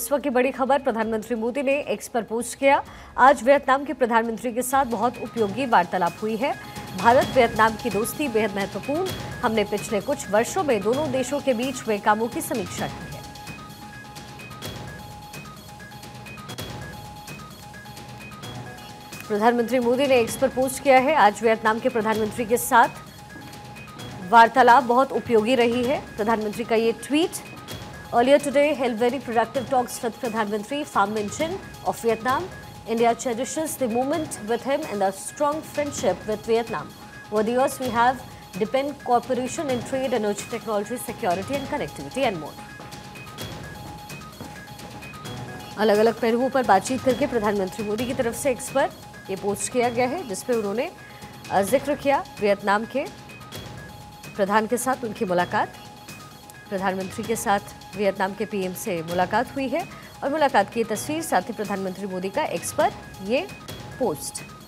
इस वक्त की बड़ी खबर, प्रधानमंत्री मोदी ने एक्स पर पोस्ट किया, आज वियतनाम के प्रधानमंत्री के साथ बहुत उपयोगी वार्तालाप हुई है। भारत वियतनाम की दोस्ती बेहद महत्वपूर्ण, हमने पिछले कुछ वर्षों में दोनों देशों के बीच हुए कामों की समीक्षा की। प्रधानमंत्री मोदी ने एक्स पर पोस्ट किया है, आज वियतनाम के प्रधानमंत्री के साथ वार्तालाप बहुत उपयोगी रही है। प्रधानमंत्री का ये tweet, earlier today held very productive talks with प्रधानमंत्री Pham Minh Chinh of Vietnam. India cherishes the moment with him and the strong friendship with Vietnam. Over the years, we have deepened cooperation in trade, energy, technology, security and connectivity and more. अलग-अलग पहलुओं पर बातचीत करके प्रधानमंत्री मोदी की तरफ से x पर ये पोस्ट किया गया है, जिसपे उन्होंने जिक्र किया वियतनाम के प्रधान के साथ उनकी मुलाकात, प्रधानमंत्री के साथ वियतनाम के पीएम से मुलाकात हुई है और मुलाकात की तस्वीर, साथ ही प्रधानमंत्री मोदी का एक्स पर ये पोस्ट।